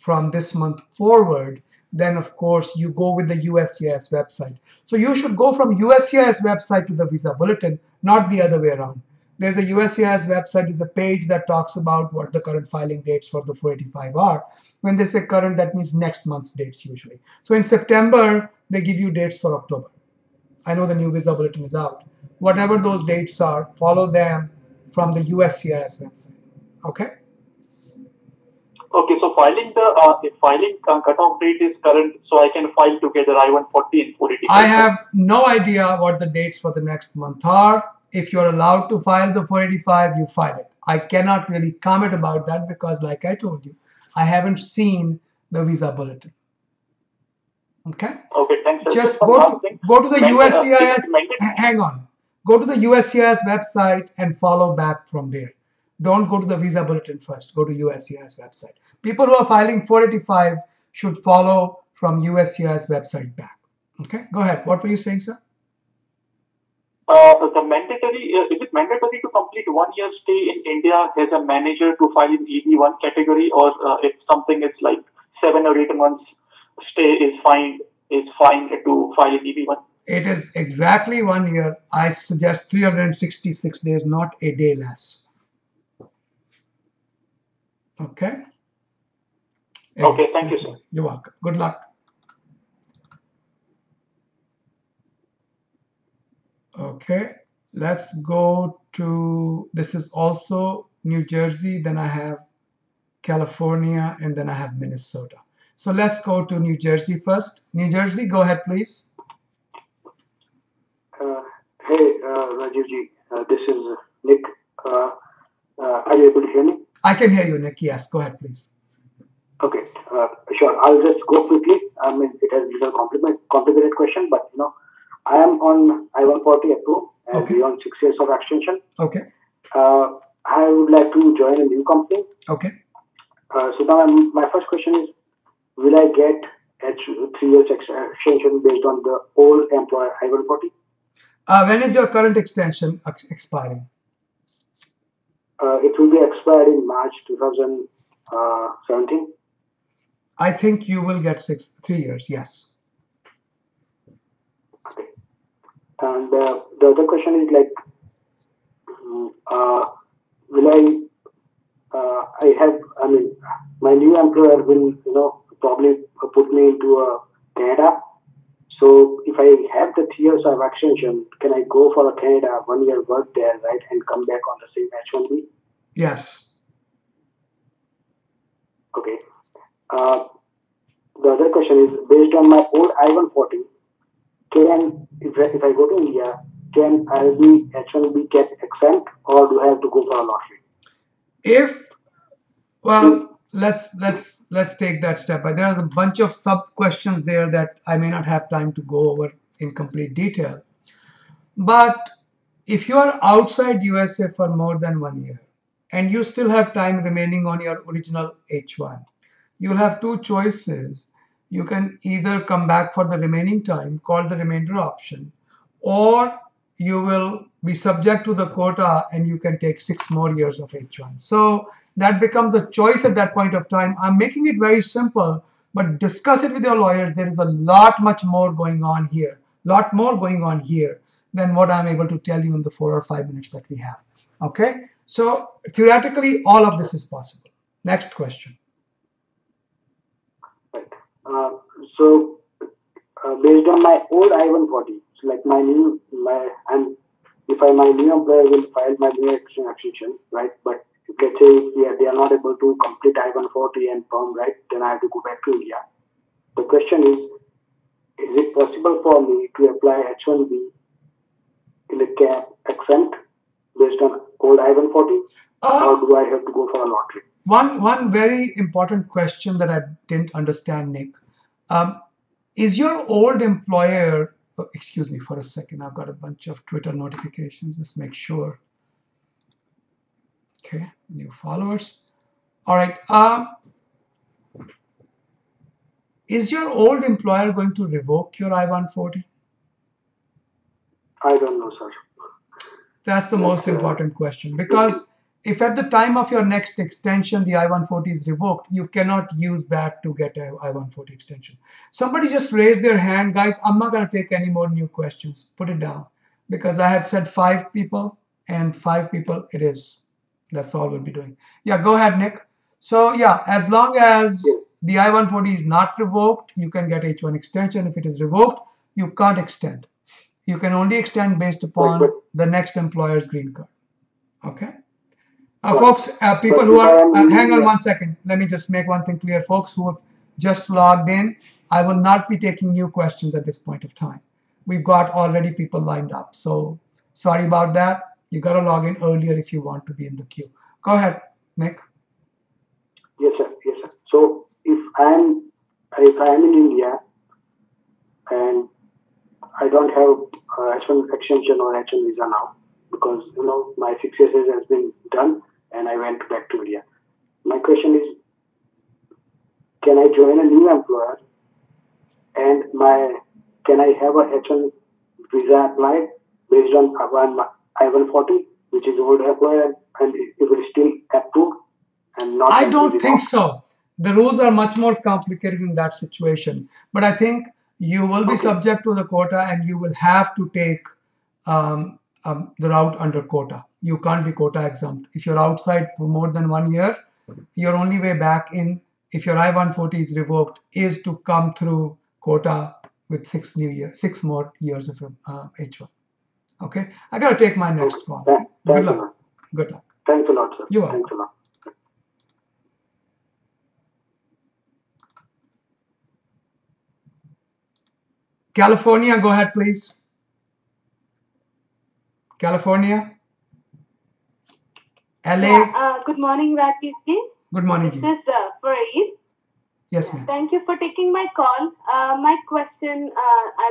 from this month forward, then of course you go with the USCIS website. So you should go from USCIS website to the visa bulletin, not the other way around. There's a USCIS website, there's a page that talks about what the current filing dates for the 485 are. When they say current, that means next month's dates usually. So in September, they give you dates for October. I know the new visa bulletin is out. Whatever those dates are, follow them from the USCIS website. Okay? Okay, so filing the cutoff date is current, so I can file together I-140 and 485. I have no idea what the dates for the next month are. If you're allowed to file the 485, you file it. I cannot really comment about that because, like I told you, I haven't seen the visa bulletin. Okay? Okay, thanks. Just go to the USCIS. Hang on. Go to the USCIS website and follow back from there. Don't go to the visa bulletin first. Go to USCIS website. People who are filing 485 should follow from USCIS website back. Okay? Go ahead. What were you saying, sir? Is it mandatory to complete 1 year stay in India as a manager to file in EB1 category, or if something is like 7 or 8 months stay is fine to file in EB1? It is exactly 1 year. I suggest 366 days, not a day less. Okay. Okay, thank you, sir. You're welcome. Good luck. Okay, let's go to, this is also New Jersey, then I have California, and then I have Minnesota. So let's go to New Jersey first. New Jersey, go ahead, please. Hey, Rajivji, this is Nick. Are you able to hear me? I can hear you, Nick. Yes, go ahead, please. Okay, sure. I'll just go quickly. I mean, it has a little complicated question, but you know, I am on I-140 approved and okay. Beyond 6 years of extension. Okay. I would like to join a new company. Okay. So now my first question is, will I get H3 years extension based on the old employer I-140? When is your current extension expiring? It will be expired in March 2017. I think you will get 3 years, yes. And the other question is like, will my new employer will, you know, probably put me into Canada. So if I have the 3 years of extension, can I go for a Canada 1 year work there, right, and come back on the same H1B? Yes. Okay. The other question is, based on my old I-140, if I go to India, can I be H1B get exempt, or do I have to go for a lottery? Let's take that step. There are a bunch of sub questions there that I may not have time to go over in complete detail. But if you are outside USA for more than 1 year and you still have time remaining on your original H1, you'll have two choices. You can either come back for the remaining time, call the remainder option, or you will be subject to the quota and you can take 6 more years of H1. So that becomes a choice at that point of time. I'm making it very simple, but discuss it with your lawyers. There is a lot more going on here than what I'm able to tell you in the 4 or 5 minutes that we have. Okay? So theoretically, all of this is possible. Next question. So based on my old I-140, so like my new employer will file my new extension, right? But let's say they are not able to complete I-140 and PERM, right? Then I have to go back to India. The question is it possible for me to apply H1B till a cap exempt based on old I-140, or do I have to go for a lottery? One very important question that I didn't understand, Nick. Is your old employer, oh, excuse me for a second, I've got a bunch of Twitter notifications, let's make sure. Okay, new followers. All right. Is your old employer going to revoke your I-140? I don't know, sir. That's the most important question, because if at the time of your next extension the I-140 is revoked, you cannot use that to get an I-140 extension. Somebody just raised their hand. Guys, I'm not going to take any more new questions. Put it down, because I had said 5 people, and 5 people it is. That's all we'll be doing. Yeah, go ahead, Nick. So yeah, as long as the I-140 is not revoked, you can get H1 extension. If it is revoked, you can't extend. You can only extend based upon the next employer's green card. Okay? Folks, people who are... hang on one second. Let me just make one thing clear. Folks who have just logged in, I will not be taking new questions at this point of time. We've got already people lined up. So, sorry about that. You got to log in earlier if you want to be in the queue. Go ahead, Nick. Yes, sir. Yes, sir. So, if I am in India and I don't have H1 extension or H1 visa now, because you know my 6 years has been done and I went back to India. My question is, can I join a new employer and can I have a H1 visa applied based on I-140, which is old employer, and it will still approve and not? I don't think so. The rules are much more complicated in that situation, but I think you will be subject to the quota, and you will have to take the route under quota. You can't be quota exempt. If you're outside for more than 1 year, your only way back in, if your I-140 is revoked, is to come through quota with 6 more years of H1. Okay? I got to take my next call. Good luck. Good luck. Thanks a lot, sir. You are. Thanks a lot. California, go ahead, please. California. LA. Yeah, good morning, Rajiv ji. Good morning, Ji. This is Fareed. Yes, ma'am. Thank you for taking my call. My question,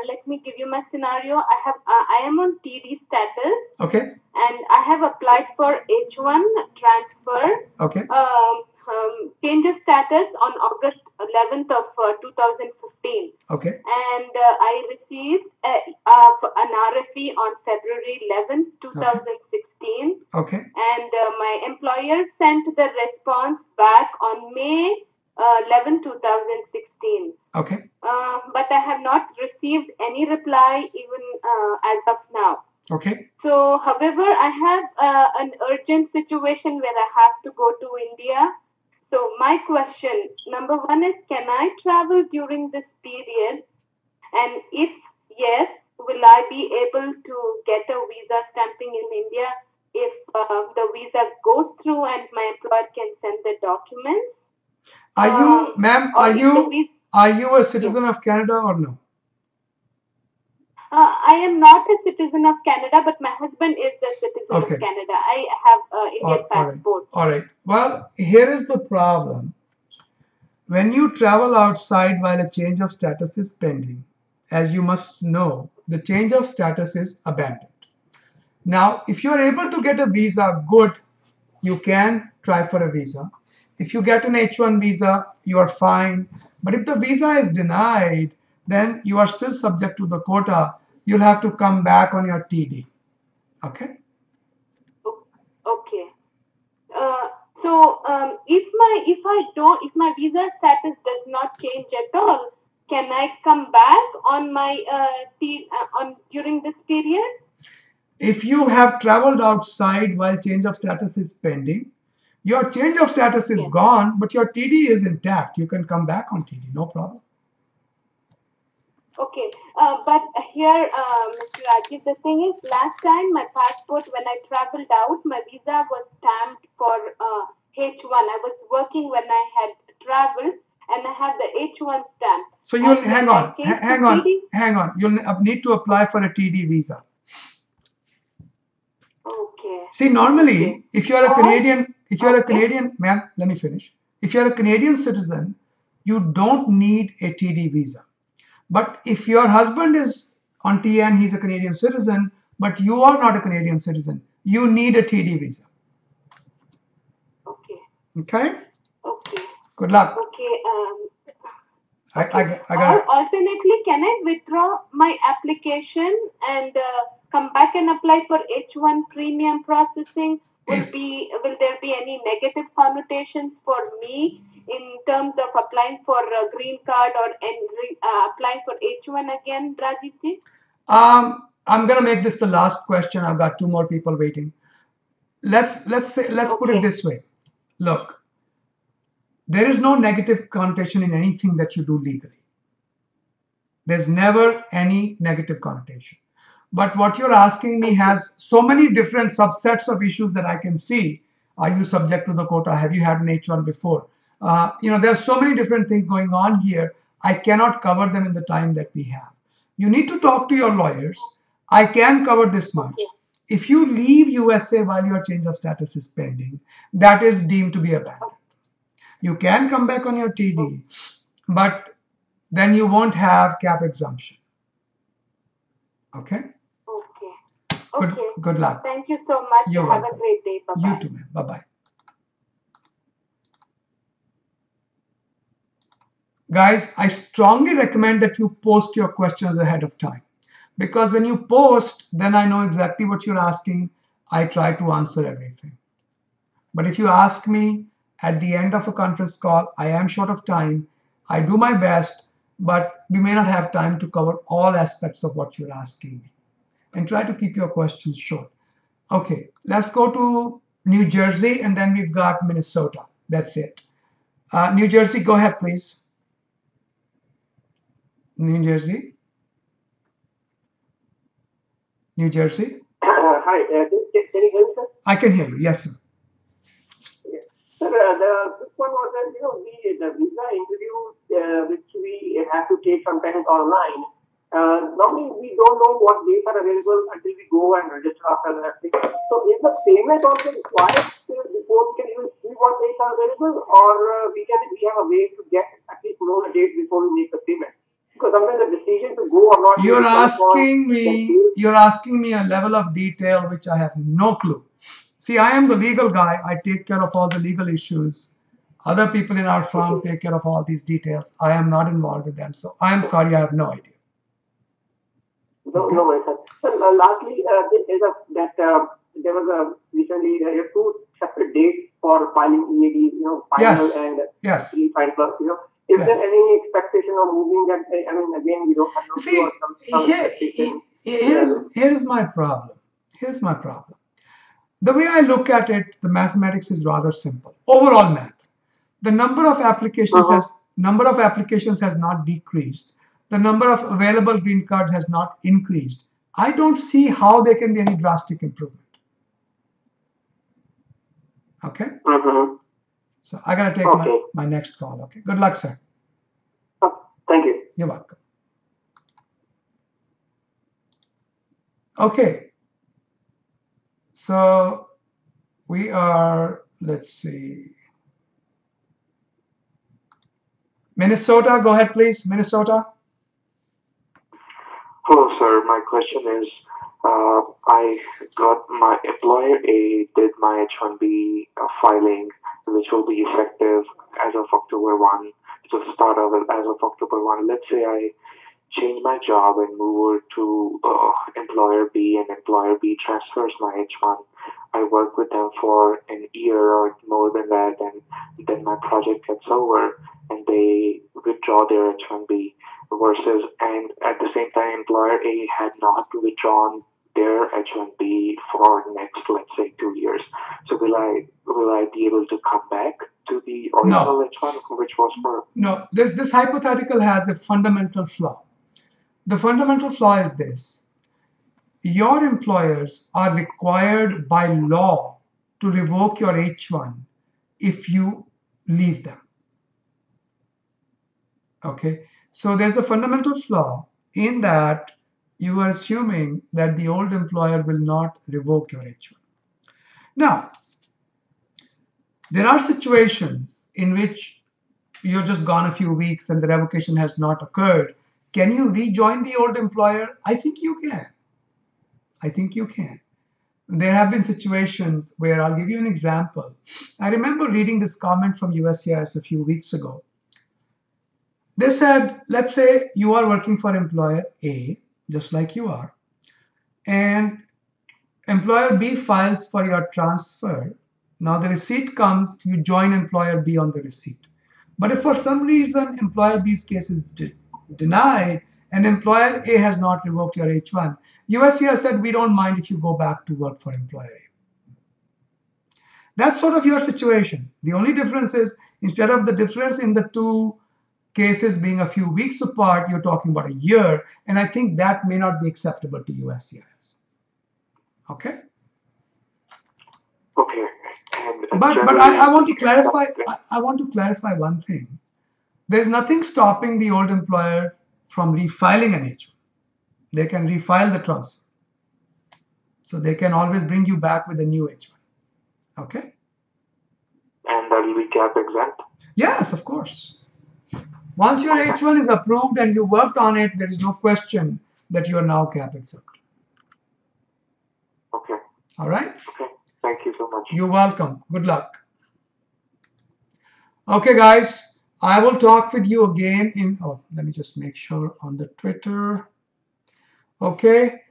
let me give you my scenario. I am on TD status. Okay. And I have applied for H1 transfer. Okay. Change of status on August 11th of 2015. Okay. And I received an RFE on February 11th, 2016. Okay. And my employer sent the response back on May 11, 2016. Okay. But I have not received any reply even as of now. Okay. So, however, I have an urgent situation where I have to go to India. So my question, number one is, can I travel during this period? And if yes, will I be able to get a visa stamping in India if the visa goes through and my employer can send the documents? Are you, ma'am, are you a citizen of Canada or no? I am not a citizen of Canada, but my husband is a citizen of Canada. I have Indian passport. All right. Well, here is the problem. When you travel outside while a change of status is pending, as you must know, the change of status is abandoned. Now, if you are able to get a visa, good, you can try for a visa. If you get an H1 visa, you are fine. But if the visa is denied, then you are still subject to the quota. You'll have to come back on your TD. Okay? Okay. So if my visa status does not change at all, can I come back on my during this period? If you have traveled outside while change of status is pending, your change of status is gone, but your TD is intact. You can come back on TD, no problem. Okay, but here, Mr. Rajiv, the thing is, last time my passport, when I traveled out, my visa was stamped for H1. I was working when I had traveled, and I had the H1 stamp. So you'll, hang on, you'll need to apply for a TD visa. Okay. See, normally, okay, if you're a Canadian, if you're a Canadian, ma'am, let me finish. If you're a Canadian citizen, you don't need a TD visa. But if your husband is on TN, he's a Canadian citizen, but you are not a Canadian citizen, you need a TD visa. Okay. Okay? Okay. Good luck. Okay. I got it. Or alternately, can I withdraw my application and come back and apply for H1 premium processing? Will there be any negative connotations for me in terms of applying for a green card or applying for H1 again, Rajiv? I'm going to make this the last question. I've got two more people waiting. Let's put it this way. Look, there is no negative connotation in anything that you do legally. There's never any negative connotation. But what you're asking me has so many different subsets of issues that I can see. Are you subject to the quota? Have you had an H1 before? You know, there's so many different things going on here. I cannot cover them in the time that we have. You need to talk to your lawyers. I can cover this much. If you leave USA while your change of status is pending, that is deemed to be abandoned. You can come back on your TD, but then you won't have cap exemption. Okay? Okay. Good luck. Thank you so much. You're welcome. Have a great day. Bye-bye. You too, ma'am. Bye-bye. Guys, I strongly recommend that you post your questions ahead of time, because when you post, then I know exactly what you're asking. I try to answer everything. But if you ask me at the end of a conference call, I am short of time. I do my best, but we may not have time to cover all aspects of what you're asking me. And try to keep your questions short. Okay, let's go to New Jersey, and then we've got Minnesota. That's it. New Jersey, go ahead, please. New Jersey. New Jersey. Hi, can you hear me, sir? I can hear you, yes, sir. Yeah. Sir, this one was that, you know, the visa interview, which we have to take sometimes online. Normally, we don't know what dates are available until we go and register after that thing. So, is the payment also required before we can even see what dates are available, or we have a way to get at least know the date before we make the payment? Because sometimes the decision to go or not. You're asking me a level of detail which I have no clue. See, I am the legal guy. I take care of all the legal issues. Other people in our firm take care of all these details. I am not involved with them. So I am sorry, I have no idea. No, no worries, sir. So, lastly, there was a recently two separate dates for filing EAD, you know, final and final. Is there any expectation of moving that? I mean, again, we don't have to do some expectation. Here is my problem. Here's my problem. The way I look at it, the mathematics is rather simple. Overall math. The number of applications has not decreased. The number of available green cards has not increased. I don't see how there can be any drastic improvement. Okay? Mm-hmm. So I gotta take my next call. Okay. Good luck, sir. Oh, thank you. You're welcome. Okay. So we are, let's see. Minnesota, go ahead, please. Minnesota. Hello, sir. My question is, I got my employer A did my H1B filing, which will be effective as of October 1. So start of as of October 1. Let's say I change my job and move over to employer B, and employer B transfers my H1. I work with them for an year or more than that, and then my project gets over and they withdraw their H1B versus, and at the same time, employer A had not withdrawn their H1B for next, let's say, 2 years. So will I be able to come back to the original H1, which was for? No, this hypothetical has a fundamental flaw. The fundamental flaw is this. Your employers are required by law to revoke your H1 if you leave them. Okay, so there's a fundamental flaw in that you are assuming that the old employer will not revoke your H1. Now, there are situations in which you're just gone a few weeks and the revocation has not occurred. Can you rejoin the old employer? I think you can. I think you can. There have been situations where, I'll give you an example. I remember reading this comment from USCIS a few weeks ago. They said, let's say you are working for employer A, just like you are, and employer B files for your transfer. Now the receipt comes, you join employer B on the receipt. But if for some reason employer B's case is denied and employer A has not revoked your H1, USCIS said, we don't mind if you go back to work for employer A. That's sort of your situation. The only difference is, instead of the difference in the two cases being a few weeks apart, you're talking about a year, and I think that may not be acceptable to USCIS. Okay? Okay. But I want to clarify. I want to clarify one thing. There's nothing stopping the old employer from refiling an H1. They can refile the transfer. So they can always bring you back with a new H1. Okay? And that will be cap exempt? Yes, of course. Once your H1 is approved and you worked on it, there is no question that you are now cap exempt. Okay. All right? Okay. Thank you so much. You're welcome. Good luck. Okay, guys. I will talk with you again in, oh, let me just make sure on the Twitter. Okay.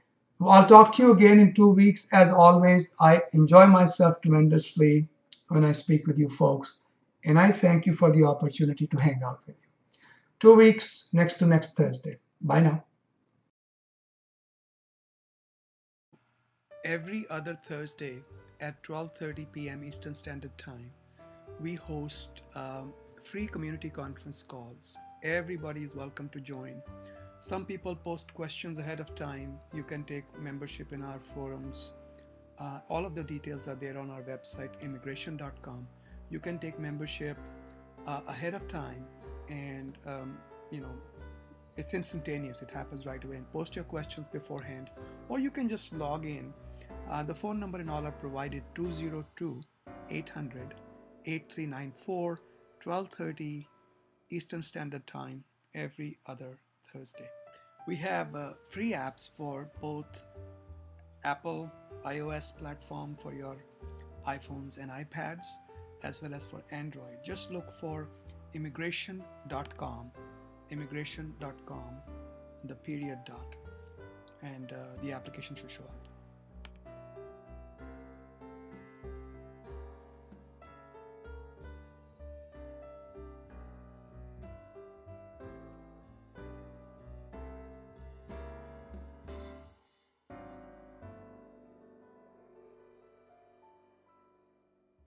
I'll talk to you again in 2 weeks. As always, I enjoy myself tremendously when I speak with you folks. And I thank you for the opportunity to hang out with you. 2 weeks, next Thursday. Bye now. Every other Thursday, at 12:30 p.m. Eastern Standard Time, we host free community conference calls. Everybody is welcome to join. Some people post questions ahead of time. You can take membership in our forums. All of the details are there on our website, immigration.com. You can take membership ahead of time, and you know, it's instantaneous. It happens right away. And post your questions beforehand, or you can just log in. The phone number and all are provided, 202-800-8394, 12:30 Eastern Standard Time, every other Thursday. We have free apps for both Apple iOS platform for your iPhones and iPads, as well as for Android. Just look for immigration.com, immigration.com, the period dot, and the application should show up.